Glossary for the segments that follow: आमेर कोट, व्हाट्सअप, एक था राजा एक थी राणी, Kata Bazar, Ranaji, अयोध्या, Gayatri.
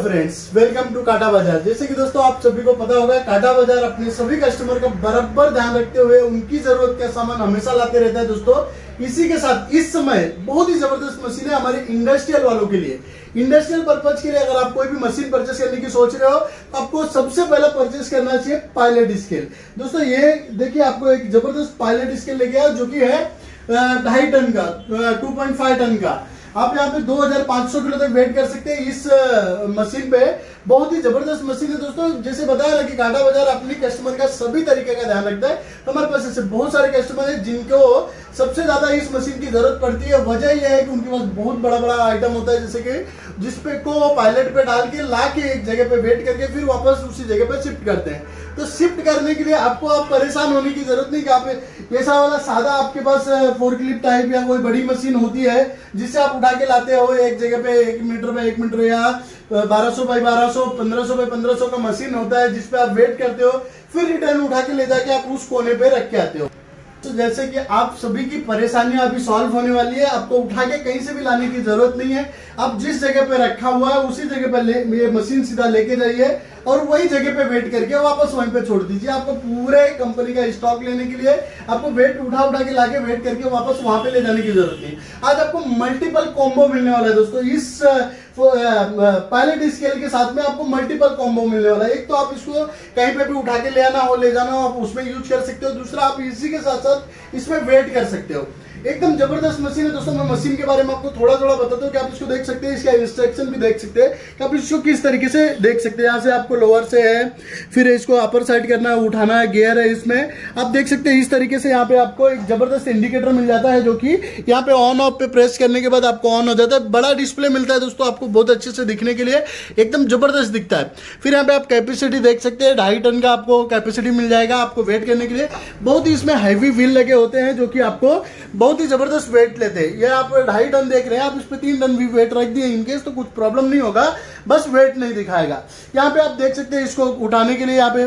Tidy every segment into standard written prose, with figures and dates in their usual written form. Hello friends, welcome to काटा बाजार। जैसे कि दोस्तों आप सभी को पता होगा, काटा बाजार अपने सभी कस्टमर का बराबर ध्यान रखते हुए उनकी जरूरत का सामान हमेशा लाते रहता है। दोस्तों इसी के साथ इस समय बहुत ही जबरदस्त मशीन है हमारे इंडस्ट्रियल वालों के लिए। इंडस्ट्रियल पर्पज के लिए अगर आप कोई भी मशीन परचेस करने की सोच रहे हो तो आपको सबसे पहला परचेस करना चाहिए पायलट स्केल। दोस्तों ये देखिए, आपको एक जबरदस्त पायलट स्केल लेके आया जो की है 2.5 टन का, 2.5 टन का। आप यहाँ पे 2500 किलो तक वेट कर सकते हैं इस मशीन पे। बहुत ही जबरदस्त मशीन है दोस्तों। जैसे बताया ना कि काटा बाजार अपने कस्टमर का सभी तरीके का ध्यान रखता है। हमारे पास ऐसे बहुत सारे कस्टमर हैं जिनको सबसे ज्यादा इस मशीन की जरूरत पड़ती है। वजह यह है कि उनके पास बहुत बड़ा बड़ा आइटम होता है, जैसे कि जिसपे को पायलट पे डाल के ला के एक जगह पे वेट करके फिर वापस उसी जगह पे शिफ्ट करते हैं। तो शिफ्ट करने के लिए आपको आप परेशान होने की जरूरत नहीं कि आप ऐसा वाला सादा आपके पास फोर्कलिफ्ट टाइप या कोई बड़ी मशीन होती है जिससे आप उठा के लाते हो एक जगह पे 1 मीटर बाय 1 मीटर या 1200 बाय 1200, 1500 बाय 1500 का मशीन होता है जिसपे आप वेट करते हो फिर रिटर्न उठा के ले जाके आप उस कोने पे रख के आते हो। तो जैसे कि आप सभी की परेशानियां अभी सॉल्व होने वाली है। आपको उठा के कहीं से भी लाने की जरूरत नहीं है, आप जिस जगह पे रखा हुआ है उसी जगह पे ये मशीन सीधा लेके जाइए और वही जगह पे वेट करके वापस वहीं पे छोड़ दीजिए। आपको पूरे कंपनी का स्टॉक लेने के लिए आपको वेट उठा के लाके वेट करके वापस वहां पे ले जाने की जरूरत नहीं है। आज आपको मल्टीपल कॉम्बो मिलने वाला है दोस्तों। इस पायलट स्केल के साथ में आपको मल्टीपल कॉम्बो मिलने वाला है। एक तो आप इसको कहीं पे भी उठा के ले आना हो ले जाना हो आप उसमें यूज कर सकते हो। दूसरा आप इसी के साथ साथ इसमें वेट कर सकते हो। एकदम जबरदस्त मशीन है दोस्तों। मैं मशीन के बारे में आपको थोड़ा थोड़ा बताता हूँ कि आप इसको देख सकते हैं, इसका इंस्ट्रक्शन भी देख सकते हैं कि आप इसको किस तरीके से देख सकते हैं। यहाँ से आपको लोअर से है, फिर इसको अपर साइड करना है, उठाना है, गियर है इसमें आप देख सकते हैं। इस तरीके से यहाँ पे आपको एक जबरदस्त इंडिकेटर मिल जाता है जो कि यहाँ पे ऑन ऑफ पे प्रेस करने के बाद आपको ऑन हो जाता है। बड़ा डिस्प्ले मिलता है दोस्तों आपको बहुत अच्छे से दिखने के लिए, एकदम जबरदस्त दिखता है। फिर यहाँ पे आप कैपेसिटी देख सकते हैं, 2.5 टन का आपको कैपेसिटी मिल जाएगा आपको वेट करने के लिए। बहुत ही इसमें हैवी व्हील लगे होते हैं जो कि आपको बहुत ही जबरदस्त वेट लेते हैं। ये आप 2.5 टन देख रहे हैं, आप इस पर 3 टन भी वेट रख दिए इनकेस तो कुछ प्रॉब्लम नहीं होगा, बस वेट नहीं दिखाएगा। यहाँ पे आप देख सकते हैं इसको उठाने के लिए यहाँ पे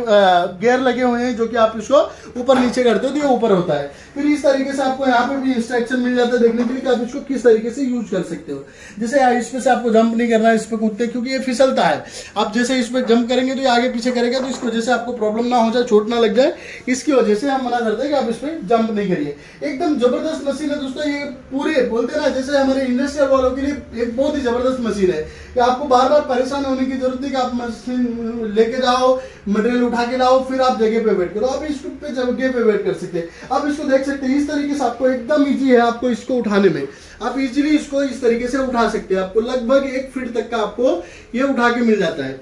गियर लगे हुए हैं जो कि आप इसको ऊपर नीचे करते हो तो ये ऊपर होता है। फिर इस तरीके से आपको यहाँ पे भी इंस्ट्रक्शन मिल जाता है देखने के लिए कि आप इसको किस तरीके से यूज कर सकते हो। जैसे इसमें से आपको जंप नहीं करना है इस पर कूदते क्योंकि ये फिसलता है। आप जैसे इस पर जंप करेंगे तो ये आगे पीछे करेगा तो इसकी वजह से आपको प्रॉब्लम ना हो जाए, चोट ना लग जाए, इसकी वजह से हम मना करते हैं कि आप इस पर जंप नहीं करिए। एकदम जबरदस्त मशीन है दोस्तों। ये पूरे बोलते ना जैसे हमारे इंडस्ट्रियल वालों के लिए एक बहुत ही जबरदस्त मशीन है कि आपको बार बार परेशान होने की जरूरत नहीं कि आप मशीन लेके जाओ, मटेरियल उठा के लाओ फिर आप जगह पे वेट करो। आप इसको पे जगह पे वेट कर सकते हैं। आप इसको देख सकते हैं इस तरीके से, आपको एकदम ईजी है आपको इसको उठाने में। आप इजीली इसको इस तरीके से उठा सकते हैं। आपको लगभग 1 फीट तक का आपको ये उठा के मिल जाता है।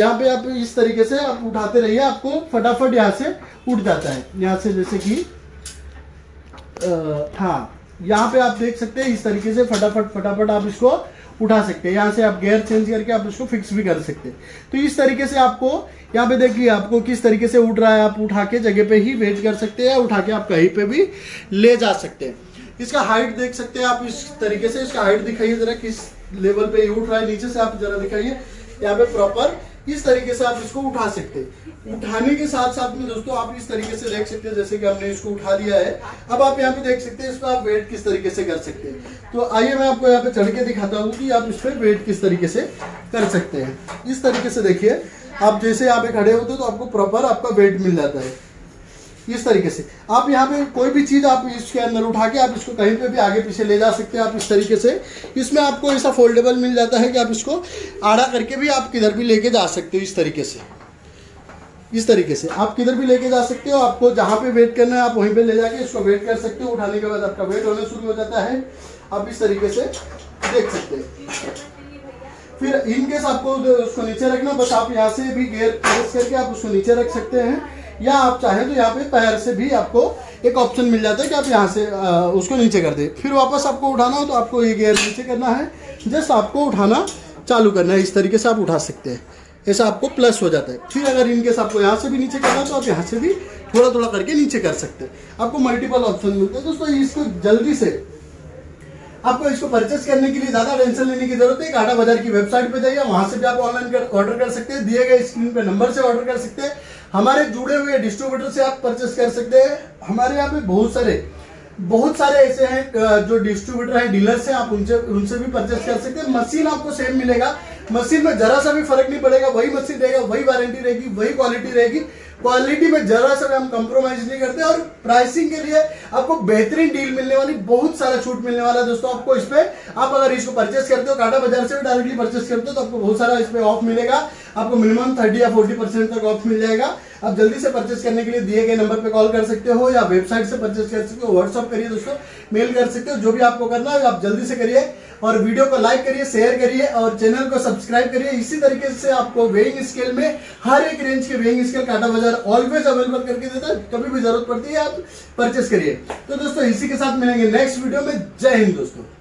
यहाँ पे आप इस तरीके से आप उठाते रहिए, आपको फटाफट यहाँ से उठ जाता है। यहाँ से जैसे कि यहाँ पे आप देख सकते हैं इस तरीके से फटाफट आप इसको उठा सकते हैं। यहाँ से आप गियर चेंज करके आप इसको फिक्स भी कर सकते हैं। तो इस तरीके से आपको यहाँ पे देखिए आपको किस तरीके से उठ रहा है। आप उठा के जगह पे ही वेट कर सकते हैं या उठा के आप कहीं पे भी ले जा सकते हैं। इसका हाइट देख सकते हैं आप इस तरीके से, इसका हाइट दिखाइए जरा किस लेवल पे उठ रहा है। नीचे से आप जरा दिखाइए, यहाँ पे प्रॉपर इस तरीके से आप इसको उठा सकते हैं। उठाने के साथ साथ में दोस्तों आप इस तरीके से देख सकते हैं जैसे कि हमने इसको उठा दिया है। अब आप यहाँ पे देख सकते हैं इसको आप वेट किस तरीके से कर सकते हैं। तो आइए मैं आपको यहाँ पे चढ़ के दिखाता हूँ कि आप इस पर वेट किस तरीके से कर सकते हैं। इस तरीके से देखिए आप जैसे यहाँ पे खड़े होते हो तो आपको प्रॉपर आपका वेट मिल जाता है। इस तरीके से आप यहाँ पे कोई भी चीज आप इसके अंदर उठा के आप इसको कहीं पे भी आगे पीछे ले जा सकते हैं। आप इस तरीके से इसमें आपको ऐसा फोल्डेबल मिल जाता है कि आप इसको आड़ा करके भी आप किधर भी लेके जा सकते हो। इस तरीके से आप किधर भी लेके जा सकते हो। आपको जहाँ पे वेट करना है आप वहीं पे ले जाके इसको वेट कर सकते हो। उठाने के बाद आपका वेट होना शुरू हो जाता है। आप इस तरीके से देख सकते हैं। फिर इनकेस आपको उसको नीचे रखना, बस आप यहाँ से भी गियर प्रेस करके आप उसको नीचे रख सकते हैं या आप चाहे तो यहाँ पे पैर से भी आपको एक ऑप्शन मिल जाता है कि आप यहाँ से उसको नीचे कर दे। फिर वापस आपको उठाना हो तो आपको ये गियर नीचे करना है, जस्ट आपको उठाना चालू करना है। इस तरीके से आप उठा सकते हैं, ऐसा आपको प्लस हो जाता है। फिर अगर इनकेस आपको यहाँ से भी नीचे करना है तो आप यहाँ से भी थोड़ा थोड़ा करके नीचे कर सकते हैं। आपको मल्टीपल ऑप्शन मिलते हैं दोस्तों। इसको जल्दी से आपको इसको परचेस करने के लिए ज्यादा टेंशन लेने की जरूरत है। काटा बाजार की वेबसाइट पे जाइए, वहां से भी आप ऑनलाइन ऑर्डर कर सकते हैं, दिए गए स्क्रीन पे नंबर से ऑर्डर कर सकते हैं। हमारे जुड़े हुए डिस्ट्रीब्यूटर से आप परचेस कर सकते हैं। हमारे यहाँ पे बहुत सारे ऐसे हैं जो डिस्ट्रीब्यूटर हैं, डीलर्स हैं, आप उनसे भी परचेस कर सकते हैं। मशीन आपको सेम मिलेगा मस्जिद में जरा सा भी फर्क नहीं पड़ेगा, वही मस्जिद रहेगा, वही वारंटी रहेगी, वही क्वालिटी रहेगी। क्वालिटी में जरा सा भी हम कॉम्प्रोमाइज नहीं करते और प्राइसिंग के लिए आपको बेहतरीन डील मिलने वाली, बहुत सारा छूट मिलने वाला है दोस्तों। आपको इस पे आप अगर इसको परचेस करते हो, काटा बाजार से भी डायरेक्टली परचेस करते हो तो आपको बहुत सारा इस पे ऑफ मिलेगा। आपको मिनिमम 30 या 40% तक ऑफ मिल जाएगा। आप जल्दी से परचेस करने के लिए दिए गए नंबर पर कॉल कर सकते हो या वेबसाइट से परचेस कर सकते हो, व्हाट्सअप करिए दोस्तों, मेल कर सकते हो, जो भी आपको करना है आप जल्दी से करिए। और वीडियो को लाइक करिए, शेयर करिए और चैनल को सब्सक्राइब करिए। इसी तरीके से आपको वेइंग स्केल में हर एक रेंज के वेइंग स्केल काटा बाजार ऑलवेज अवेलेबल करके देता है, कभी भी जरूरत पड़ती है आप परचेस करिए। तो दोस्तों इसी के साथ मिलेंगे नेक्स्ट वीडियो में। जय हिंद दोस्तों।